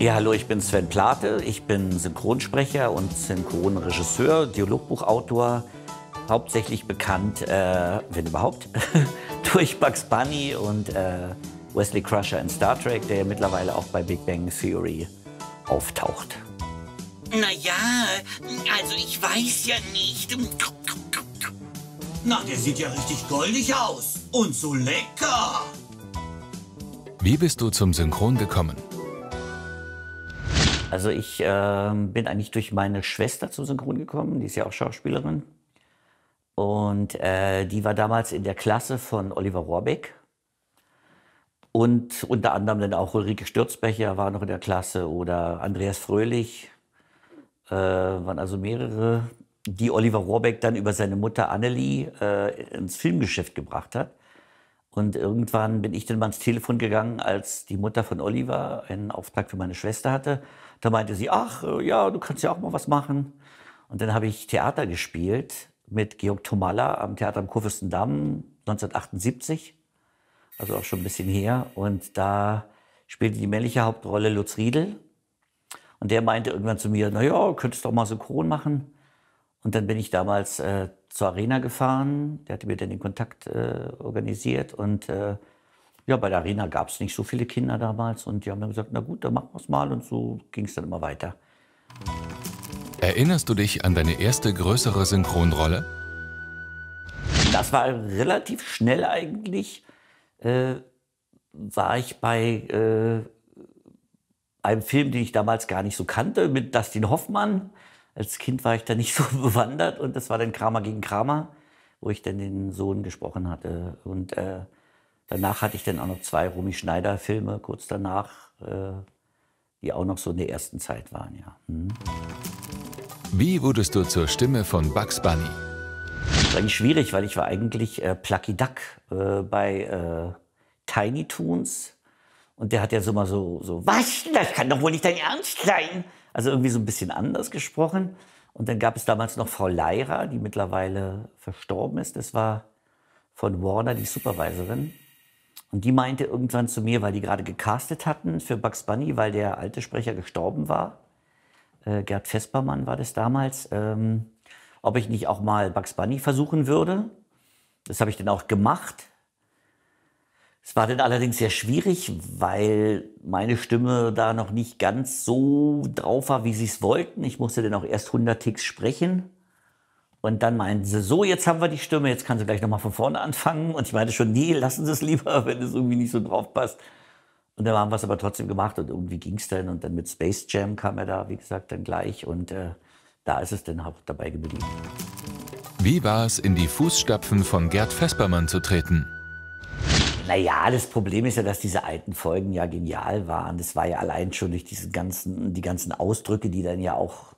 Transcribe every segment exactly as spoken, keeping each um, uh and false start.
Ja, hallo, ich bin Sven Plate. Ich bin Synchronsprecher und Synchronregisseur, Dialogbuchautor. Hauptsächlich bekannt, äh, wenn überhaupt, durch Bugs Bunny und äh, Wesley Crusher in Star Trek, der ja mittlerweile auch bei Big Bang Theory auftaucht. Naja, also ich weiß ja nicht. Na, der sieht ja richtig goldig aus und so lecker. Wie bist du zum Synchron gekommen? Also ich äh, bin eigentlich durch meine Schwester zum Synchron gekommen, die ist ja auch Schauspielerin. Und äh, die war damals in der Klasse von Oliver Rohrbeck. Und unter anderem dann auch Ulrike Stürzbecher war noch in der Klasse oder Andreas Fröhlich. Äh, waren also mehrere, die Oliver Rohrbeck dann über seine Mutter Annelie äh, ins Filmgeschäft gebracht hat. Und irgendwann bin ich dann mal ans Telefon gegangen, als die Mutter von Oliver einen Auftrag für meine Schwester hatte. Da meinte sie, ach ja, du kannst ja auch mal was machen. Und dann habe ich Theater gespielt mit Georg Thomalla am Theater am Kurfürstendamm neunzehnhundertachtundsiebzig. Also auch schon ein bisschen her. Und da spielte die männliche Hauptrolle Lutz Riedel. Und der meinte irgendwann zu mir, naja, könntest du doch mal synchron machen. Und dann bin ich damals äh, zur Arena gefahren, der hatte mir dann den Kontakt äh, organisiert und äh, ja, bei der Arena gab es nicht so viele Kinder damals und die haben dann gesagt, na gut, dann machen wir es mal und so ging es dann immer weiter. Erinnerst du dich an deine erste größere Synchronrolle? Das war relativ schnell eigentlich, äh, war ich bei äh, einem Film, den ich damals gar nicht so kannte, mit Dustin Hoffmann. Als Kind war ich da nicht so bewandert und das war dann Kramer gegen Kramer, wo ich dann den Sohn gesprochen hatte. Und äh, danach hatte ich dann auch noch zwei Romy Schneider Filme, kurz danach, äh, die auch noch so in der ersten Zeit waren, ja. Hm. Wie wurdest du zur Stimme von Bugs Bunny? Das war eigentlich schwierig, weil ich war eigentlich äh, Plucky Duck äh, bei äh, Tiny Toons. Und der hat ja so mal so, so, was, das kann doch wohl nicht dein Ernst sein. Also irgendwie so ein bisschen anders gesprochen. Und dann gab es damals noch Frau Leira, die mittlerweile verstorben ist. Das war von Warner die Supervisorin. Und die meinte irgendwann zu mir, weil die gerade gecastet hatten für Bugs Bunny, weil der alte Sprecher gestorben war. Äh, Gerd Vespermann war das damals. Ähm, ob ich nicht auch mal Bugs Bunny versuchen würde. Das habe ich dann auch gemacht. Es war dann allerdings sehr schwierig, weil meine Stimme da noch nicht ganz so drauf war, wie sie es wollten. Ich musste dann auch erst hundert Ticks sprechen. Und dann meinten sie, so, jetzt haben wir die Stimme, jetzt kann sie gleich nochmal von vorne anfangen. Und ich meinte schon, nee, lassen Sie es lieber, wenn es irgendwie nicht so drauf passt. Und dann haben wir es aber trotzdem gemacht und irgendwie ging es dann. Und dann mit Space Jam kam er da, wie gesagt, dann gleich. Und äh, da ist es dann auch dabei geblieben. Wie war es, in die Fußstapfen von Gerd Vespermann zu treten? Naja, das Problem ist ja, dass diese alten Folgen ja genial waren. Das war ja allein schon durch diese ganzen, die ganzen Ausdrücke, die dann ja auch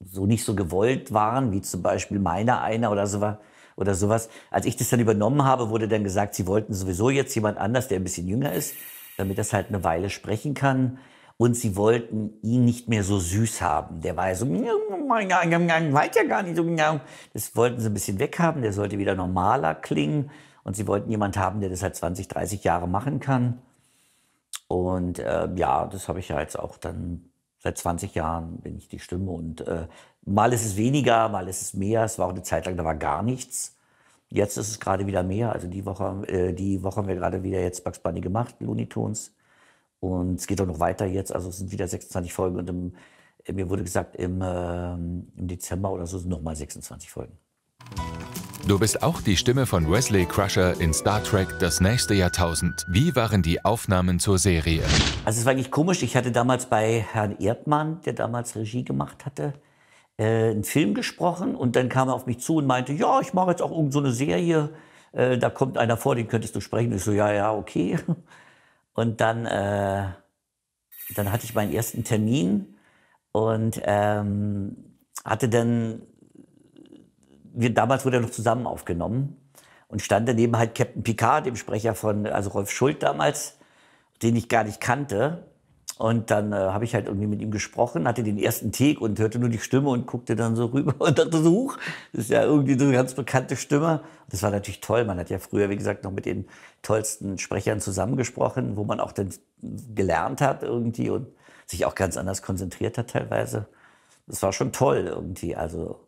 so nicht so gewollt waren, wie zum Beispiel meiner einer oder, so, oder sowas. Als ich das dann übernommen habe, wurde dann gesagt, sie wollten sowieso jetzt jemand anders, der ein bisschen jünger ist, damit das halt eine Weile sprechen kann. Und sie wollten ihn nicht mehr so süß haben. Der war ja so, weiß ja gar nicht so. Das wollten sie ein bisschen weghaben, der sollte wieder normaler klingen. Und sie wollten jemanden haben, der das halt zwanzig, dreißig Jahre machen kann. Und äh, ja, das habe ich ja jetzt auch dann, seit zwanzig Jahren bin ich die Stimme. Und äh, mal ist es weniger, mal ist es mehr. Es war auch eine Zeit lang, da war gar nichts. Jetzt ist es gerade wieder mehr. Also die Woche, äh, die Woche haben wir gerade wieder jetzt Bugs Bunny gemacht, Looney Tunes. Und es geht auch noch weiter jetzt. Also es sind wieder sechsundzwanzig Folgen. Und im, mir wurde gesagt, im, äh, im Dezember oder so sind nochmal sechsundzwanzig Folgen. Du bist auch die Stimme von Wesley Crusher in Star Trek Das nächste Jahrtausend. Wie waren die Aufnahmen zur Serie? Also es war eigentlich komisch. Ich hatte damals bei Herrn Erdmann, der damals Regie gemacht hatte, äh, einen Film gesprochen. Und dann kam er auf mich zu und meinte, ja, ich mache jetzt auch irgend so eine Serie. Äh, da kommt einer vor, den könntest du sprechen. Ich so, ja, ja, okay. Und dann, äh, dann hatte ich meinen ersten Termin und ähm, hatte dann... Wir, damals wurde er noch zusammen aufgenommen und stand daneben halt Captain Picard, dem Sprecher von, also Rolf Schult damals, den ich gar nicht kannte. Und dann äh, habe ich halt irgendwie mit ihm gesprochen, hatte den ersten Take und hörte nur die Stimme und guckte dann so rüber und dachte so, huch, das ist ja irgendwie so eine ganz bekannte Stimme. Das war natürlich toll. Man hat ja früher, wie gesagt, noch mit den tollsten Sprechern zusammengesprochen, wo man auch dann gelernt hat irgendwie und sich auch ganz anders konzentriert hat teilweise. Das war schon toll irgendwie. Also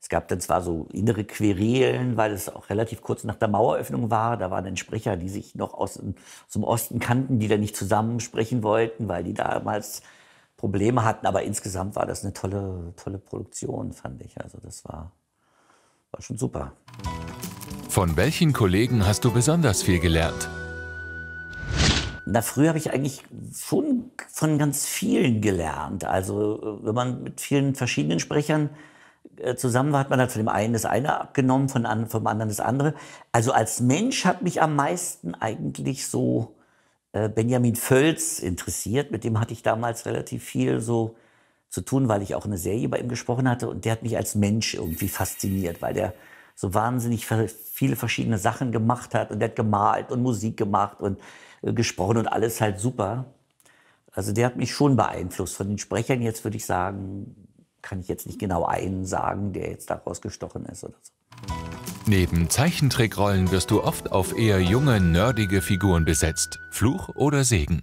es gab dann zwar so innere Querelen, weil es auch relativ kurz nach der Maueröffnung war. Da waren dann Sprecher, die sich noch aus dem, aus dem Osten kannten, die dann nicht zusammen sprechen wollten, weil die damals Probleme hatten. Aber insgesamt war das eine tolle, tolle Produktion, fand ich. Also das war, war schon super. Von welchen Kollegen hast du besonders viel gelernt? Na, früher habe ich eigentlich schon von ganz vielen gelernt. Also wenn man mit vielen verschiedenen Sprechern äh, zusammen war, hat man dann von dem einen das eine abgenommen, von an, vom anderen das andere. Also als Mensch hat mich am meisten eigentlich so äh, Benjamin Völz interessiert. Mit dem hatte ich damals relativ viel so zu tun, weil ich auch eine Serie bei ihm gesprochen hatte. Und der hat mich als Mensch irgendwie fasziniert, weil der so wahnsinnig viele verschiedene Sachen gemacht hat. Und der hat gemalt und Musik gemacht und gesprochen und alles halt super. Also der hat mich schon beeinflusst. Von den Sprechern jetzt würde ich sagen, kann ich jetzt nicht genau einen sagen, der jetzt da rausgestochen ist oder so. Neben Zeichentrickrollen wirst du oft auf eher junge, nerdige Figuren besetzt. Fluch oder Segen?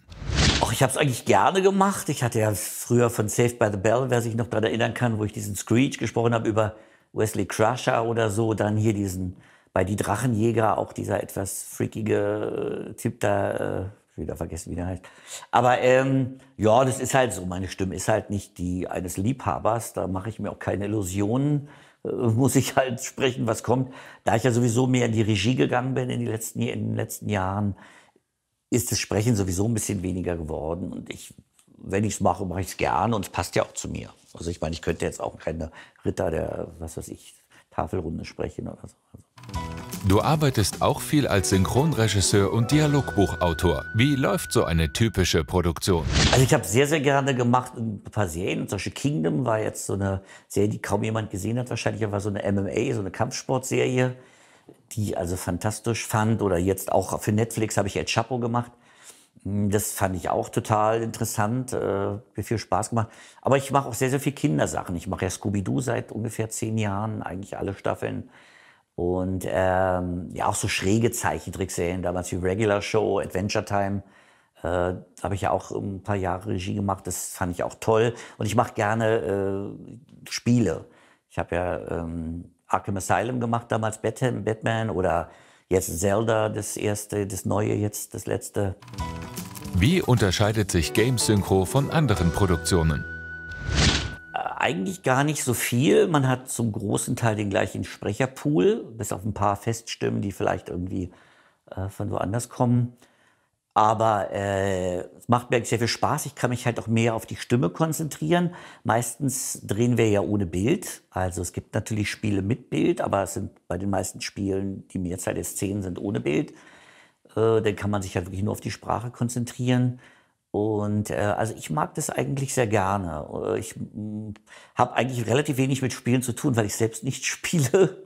Och, ich habe es eigentlich gerne gemacht. Ich hatte ja früher von Saved by the Bell, wer sich noch daran erinnern kann, wo ich diesen Screech gesprochen habe über Wesley Crusher oder so, dann hier diesen bei Die Drachenjäger, auch dieser etwas freakige äh, Typ da, äh, wieder vergessen, wie der heißt. Aber ähm, ja, das ist halt so, meine Stimme ist halt nicht die eines Liebhabers, da mache ich mir auch keine Illusionen, äh, muss ich halt sprechen, was kommt. Da ich ja sowieso mehr in die Regie gegangen bin in, die letzten, in den letzten Jahren, ist das Sprechen sowieso ein bisschen weniger geworden. Und ich, wenn ich es mache, mache ich es gerne und es passt ja auch zu mir. Also ich meine, ich könnte jetzt auch keine Ritter der, was weiß ich, Tafelrunde sprechen oder so. Also. Du arbeitest auch viel als Synchronregisseur und Dialogbuchautor. Wie läuft so eine typische Produktion? Also ich habe sehr, sehr gerne gemacht ein paar Serien. Zum Beispiel Kingdom war jetzt so eine Serie, die kaum jemand gesehen hat wahrscheinlich, aber so eine M M A, so eine Kampfsportserie, die ich also fantastisch fand. Oder jetzt auch für Netflix habe ich El Chapo gemacht. Das fand ich auch total interessant, äh, mir viel Spaß gemacht. Aber ich mache auch sehr, sehr viel Kindersachen. Ich mache ja Scooby-Doo seit ungefähr zehn Jahren, eigentlich alle Staffeln. Und ähm, ja, auch so schräge Zeichentrickserien, damals wie Regular Show, Adventure Time. Äh, habe ich ja auch ein paar Jahre Regie gemacht, das fand ich auch toll. Und ich mache gerne äh, Spiele. Ich habe ja ähm, Arkham Asylum gemacht, damals Batman, Batman oder jetzt Zelda, das erste, das neue, jetzt das letzte. Wie unterscheidet sich Game-Synchro von anderen Produktionen? Äh, eigentlich gar nicht so viel. Man hat zum großen Teil den gleichen Sprecherpool, bis auf ein paar Feststimmen, die vielleicht irgendwie äh, von woanders kommen. Aber äh, es macht mir sehr viel Spaß. Ich kann mich halt auch mehr auf die Stimme konzentrieren. Meistens drehen wir ja ohne Bild. Also es gibt natürlich Spiele mit Bild, aber es sind bei den meisten Spielen, die Mehrzahl der Szenen sind ohne Bild. Äh, dann kann man sich halt wirklich nur auf die Sprache konzentrieren. Und äh, also ich mag das eigentlich sehr gerne. Ich habe eigentlich relativ wenig mit Spielen zu tun, weil ich selbst nicht spiele.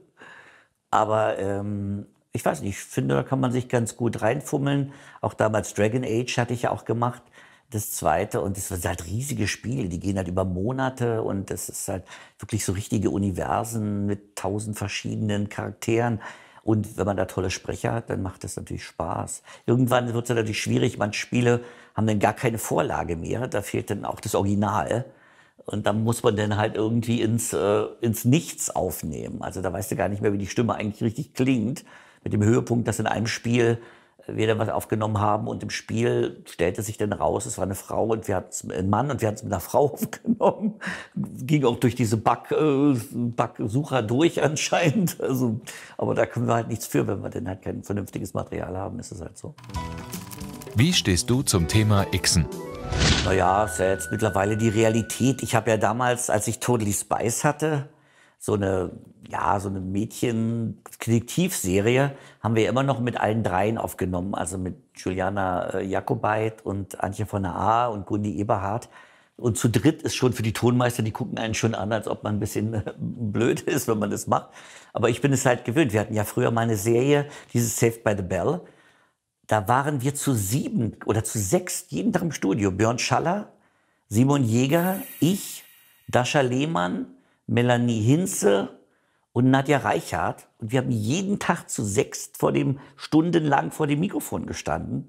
Aber ähm, ich weiß nicht, ich finde, da kann man sich ganz gut reinfummeln. Auch damals Dragon Age hatte ich ja auch gemacht, das zweite. Und das sind halt riesige Spiele, die gehen halt über Monate. Und das ist halt wirklich so richtige Universen mit tausend verschiedenen Charakteren. Und wenn man da tolle Sprecher hat, dann macht das natürlich Spaß. Irgendwann wird es natürlich schwierig. Manche Spiele haben dann gar keine Vorlage mehr. Da fehlt dann auch das Original. Und dann muss man dann halt irgendwie ins, äh, ins Nichts aufnehmen. Also da weißt du gar nicht mehr, wie die Stimme eigentlich richtig klingt. Mit dem Höhepunkt, dass in einem Spiel wir dann was aufgenommen haben und im Spiel stellte sich dann raus, es war eine Frau und wir hatten einen Mann und wir hatten es mit einer Frau aufgenommen. Ging auch durch diese Bug, äh, Bug-Sucher durch anscheinend. Also, aber da können wir halt nichts für, wenn wir dann halt kein vernünftiges Material haben, ist es halt so. Wie stehst du zum Thema Xen? Naja, ist ja jetzt mittlerweile die Realität. Ich habe ja damals, als ich Totally Spice hatte, so eine, ja, so eine Mädchen-Detektivserie haben wir immer noch mit allen dreien aufgenommen. Also mit Juliana äh, Jakobait und Antje von der A und Gundi Eberhardt. Und zu dritt ist schon für die Tonmeister, die gucken einen schon an, als ob man ein bisschen äh, blöd ist, wenn man das macht. Aber ich bin es halt gewöhnt. Wir hatten ja früher mal eine Serie, dieses Saved by the Bell. Da waren wir zu sieben oder zu sechs jeden Tag im Studio. Björn Schaller, Simon Jäger, ich, Dasha Lehmann, Melanie Hinze und Nadja Reichhardt. Und wir haben jeden Tag zu sechst vor dem, stundenlang vor dem Mikrofon gestanden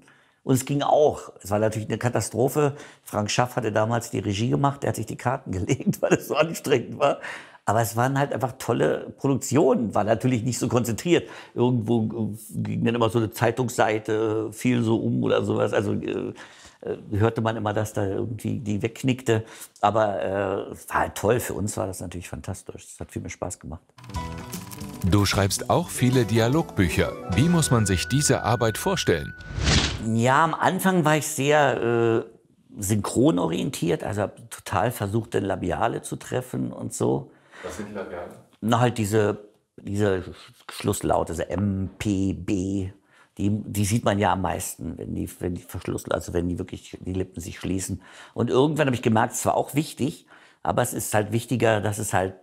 Und es ging auch. Es war natürlich eine Katastrophe. Frank Schaff hatte damals die Regie gemacht. Er hat sich die Karten gelegt, weil es so anstrengend war. Aber es waren halt einfach tolle Produktionen. War natürlich nicht so konzentriert. Irgendwo ging dann immer so eine Zeitungsseite, fiel so um oder sowas. Also äh, hörte man immer, dass da irgendwie die wegknickte. Aber äh, war halt toll. Für uns war das natürlich fantastisch. Es hat viel mehr Spaß gemacht. Du schreibst auch viele Dialogbücher. Wie muss man sich diese Arbeit vorstellen? Ja, am Anfang war ich sehr äh, synchronorientiert, also habe total versucht, den Labiale zu treffen und so. Was sind die Labiale? Na, halt diese, diese Schlusslaute, also M, P, B, die, die sieht man ja am meisten, wenn die, wenn die verschlüsseln, also wenn die wirklich die Lippen sich schließen. Und irgendwann habe ich gemerkt, es war auch wichtig, aber es ist halt wichtiger, dass es halt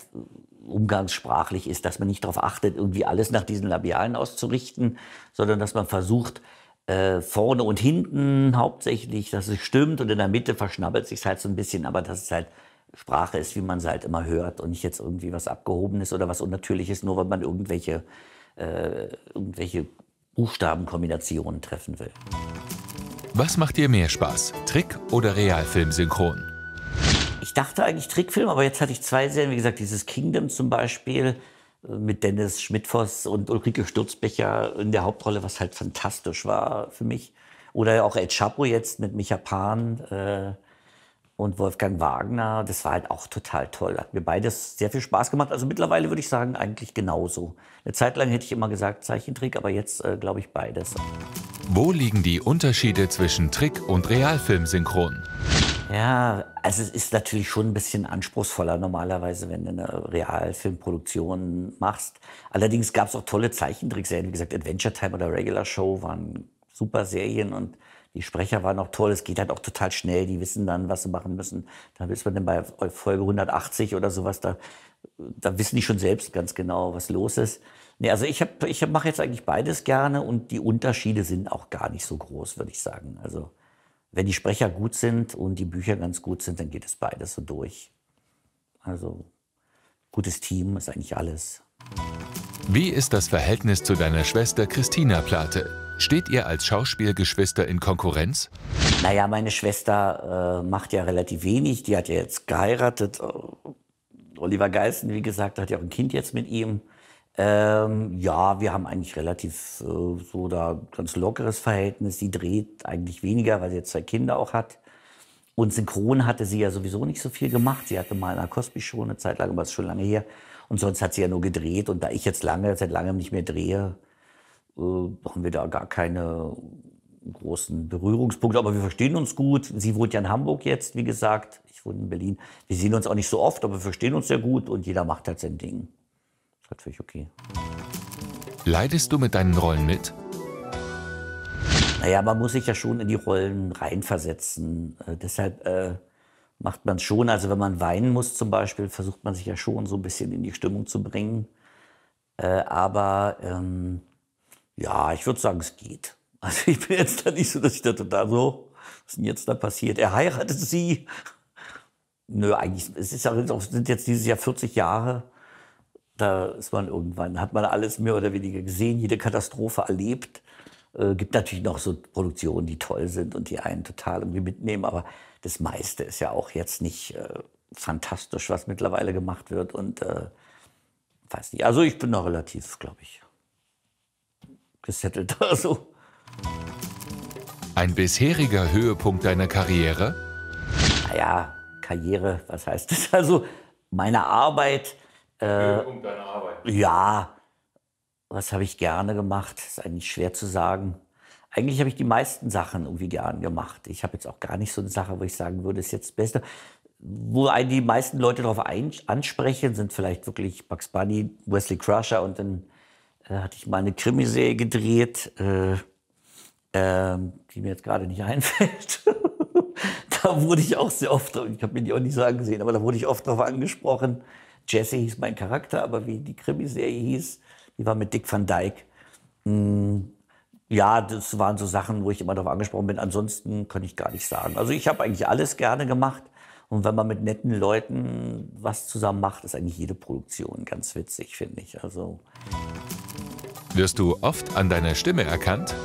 umgangssprachlich ist, dass man nicht darauf achtet, irgendwie alles nach diesen Labialen auszurichten, sondern dass man versucht, äh, vorne und hinten hauptsächlich, dass es stimmt, und in der Mitte verschnabbelt sich halt so ein bisschen, aber dass es halt Sprache ist, wie man es halt immer hört und nicht jetzt irgendwie was Abgehobenes oder was Unnatürliches, nur weil man irgendwelche, äh, irgendwelche Buchstabenkombinationen treffen will. Was macht dir mehr Spaß, Trick- oder Realfilmsynchron? Ich dachte eigentlich Trickfilm, aber jetzt hatte ich zwei Serien, wie gesagt, dieses Kingdom zum Beispiel mit Dennis Schmidtvoss und Ulrike Stürzbecher in der Hauptrolle, was halt fantastisch war für mich. Oder auch El Chapo jetzt mit Micha Pan äh, und Wolfgang Wagner. Das war halt auch total toll. Hat mir beides sehr viel Spaß gemacht. Also mittlerweile würde ich sagen, eigentlich genauso. Eine Zeit lang hätte ich immer gesagt Zeichentrick, aber jetzt äh, glaube ich beides. Wo liegen die Unterschiede zwischen Trick- und Realfilmsynchron? Ja, also es ist natürlich schon ein bisschen anspruchsvoller normalerweise, wenn du eine Realfilmproduktion machst. Allerdings gab es auch tolle Zeichentrickserien, wie gesagt, Adventure Time oder Regular Show waren super Serien und die Sprecher waren auch toll. Es geht halt auch total schnell, die wissen dann, was sie machen müssen. Da ist man dann bei Folge hundertachtzig oder sowas, da, da wissen die schon selbst ganz genau, was los ist. Nee, also ich, hab, ich mache jetzt eigentlich beides gerne und die Unterschiede sind auch gar nicht so groß, würde ich sagen. Also wenn die Sprecher gut sind und die Bücher ganz gut sind, dann geht es beides so durch. Also gutes Team ist eigentlich alles. Wie ist das Verhältnis zu deiner Schwester Christina Plate? Steht ihr als Schauspielgeschwister in Konkurrenz? Naja, meine Schwester äh, macht ja relativ wenig. Die hat ja jetzt geheiratet. Oliver Geissen, wie gesagt, hat ja auch ein Kind jetzt mit ihm. Ähm, ja, wir haben eigentlich relativ äh, so da ganz lockeres Verhältnis. Sie dreht eigentlich weniger, weil sie jetzt zwei Kinder auch hat. Und synchron hatte sie ja sowieso nicht so viel gemacht. Sie hatte mal in der Cosby-Show eine Zeit lang, aber das ist schon lange her. Und sonst hat sie ja nur gedreht. Und da ich jetzt lange, seit langem nicht mehr drehe, äh, haben wir da gar keine großen Berührungspunkte. Aber wir verstehen uns gut. Sie wohnt ja in Hamburg jetzt, wie gesagt. Ich wohne in Berlin. Wir sehen uns auch nicht so oft, aber wir verstehen uns sehr gut. Und jeder macht halt sein Ding. Natürlich okay. Leidest du mit deinen Rollen mit? Naja, man muss sich ja schon in die Rollen reinversetzen. Äh, deshalb äh, macht man es schon. Also wenn man weinen muss zum Beispiel, versucht man sich ja schon so ein bisschen in die Stimmung zu bringen. Äh, aber ähm, ja, ich würde sagen, es geht. Also ich bin jetzt da nicht so, dass ich da total so, was ist denn jetzt da passiert? Er heiratet sie. Nö, eigentlich, es ist auch, sind jetzt dieses Jahr vierzig Jahre. Da ist man irgendwann, hat man alles mehr oder weniger gesehen, jede Katastrophe erlebt. Äh, gibt natürlich noch so Produktionen, die toll sind und die einen total irgendwie mitnehmen, aber das meiste ist ja auch jetzt nicht äh, fantastisch, was mittlerweile gemacht wird und äh, weiß nicht. Also ich bin noch relativ, glaube ich, gesettelt da so. Ein bisheriger Höhepunkt deiner Karriere? Naja, Karriere, was heißt das? Also meine Arbeit. Äh, um deine Arbeit. Ja, was habe ich gerne gemacht? Ist eigentlich schwer zu sagen. Eigentlich habe ich die meisten Sachen irgendwie gerne gemacht. Ich habe jetzt auch gar nicht so eine Sache, wo ich sagen würde, ist jetzt das Beste. Wo die meisten Leute darauf ansprechen, sind vielleicht wirklich Bugs Bunny, Wesley Crusher und dann äh, hatte ich mal eine Krimiserie gedreht, äh, äh, die mir jetzt gerade nicht einfällt. Da wurde ich auch sehr oft, ich habe mir die auch nicht so angesehen, aber da wurde ich oft darauf angesprochen. Jesse hieß mein Charakter, aber wie die Krimiserie hieß, die war mit Dick Van Dyke. Ja, das waren so Sachen, wo ich immer darauf angesprochen bin. Ansonsten kann ich gar nicht sagen. Also ich habe eigentlich alles gerne gemacht. Und wenn man mit netten Leuten was zusammen macht, ist eigentlich jede Produktion ganz witzig, finde ich. Also wirst du oft an deiner Stimme erkannt?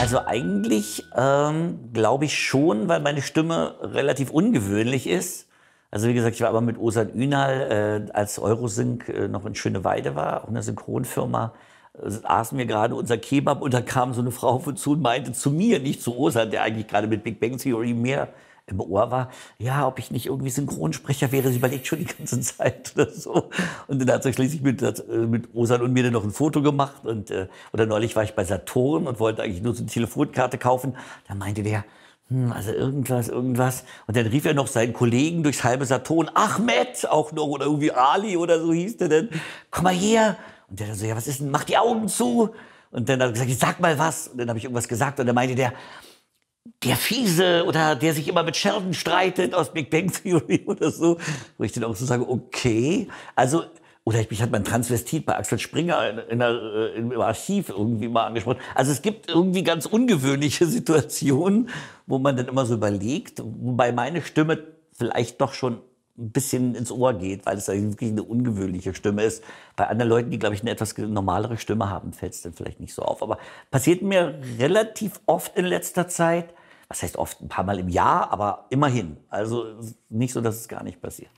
Also eigentlich ähm, glaube ich schon, weil meine Stimme relativ ungewöhnlich ist. Also wie gesagt, ich war aber mit Ozan Ünal, äh, als Eurosync äh, noch in Schöneweide war, auch in der Synchronfirma, äh, aßen wir gerade unser Kebab und da kam so eine Frau auf uns zu und meinte zu mir, nicht zu Ozan, der eigentlich gerade mit Big Bang Theory mehr im Ohr war, ja, ob ich nicht irgendwie Synchronsprecher wäre, sie überlegt schon die ganze Zeit oder so. Und dann hat sie schließlich mit, mit Ozan und mir dann noch ein Foto gemacht. Und, oder neulich war ich bei Saturn und wollte eigentlich nur so eine Telefonkarte kaufen. Da meinte der, hm, also irgendwas, irgendwas. Und dann rief er noch seinen Kollegen durchs halbe Saturn, Ahmed auch noch, oder irgendwie Ali oder so hieß der denn, komm mal her. Und der dann so, ja, was ist denn, mach die Augen zu. Und dann hat er gesagt, ich sag mal was. Und dann habe ich irgendwas gesagt und dann meinte der, der Fiese oder der sich immer mit Sheldon streitet aus Big Bang Theory oder so, wo ich dann auch so sage, okay, also, oder ich mich hat mein Transvestit bei Axel Springer in, in der, in, im Archiv irgendwie mal angesprochen. Also es gibt irgendwie ganz ungewöhnliche Situationen, wo man dann immer so überlegt, wobei meine Stimme vielleicht doch schon ein bisschen ins Ohr geht, weil es wirklich eine ungewöhnliche Stimme ist. Bei anderen Leuten, die, glaube ich, eine etwas normalere Stimme haben, fällt es dann vielleicht nicht so auf. Aber passiert mir relativ oft in letzter Zeit. Was heißt oft? Ein paar Mal im Jahr, aber immerhin. Also nicht so, dass es gar nicht passiert.